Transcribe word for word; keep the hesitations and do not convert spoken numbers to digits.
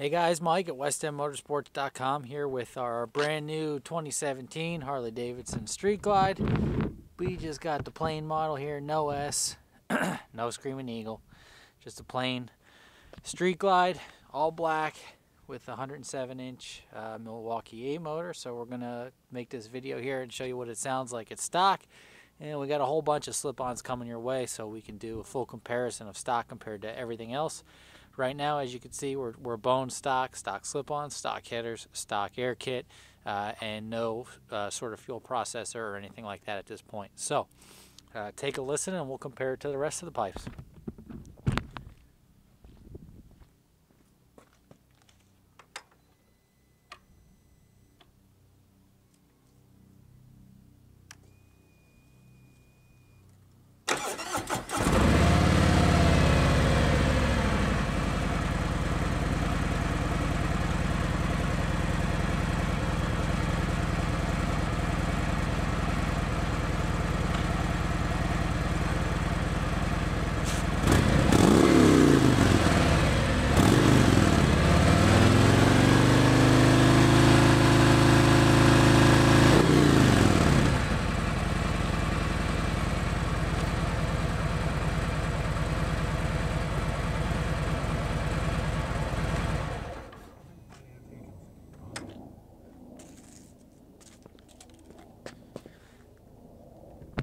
Hey guys, Mike at West End Motorsports dot com here with our brand new twenty seventeen Harley-Davidson Street Glide. We just got the plain model here, no S, no Screaming Eagle, just a plain Street Glide, all black with a one hundred seven inch uh, Milwaukee Eight motor. So we're going to make this video here and show you what it sounds like at stock. And we got a whole bunch of slip-ons coming your way so we can do a full comparison of stock compared to everything else. Right now, as you can see, we're, we're bone stock, stock slip-ons, stock headers, stock air kit, uh, and no uh, sort of fuel processor or anything like that at this point. So uh, take a listen and we'll compare it to the rest of the pipes.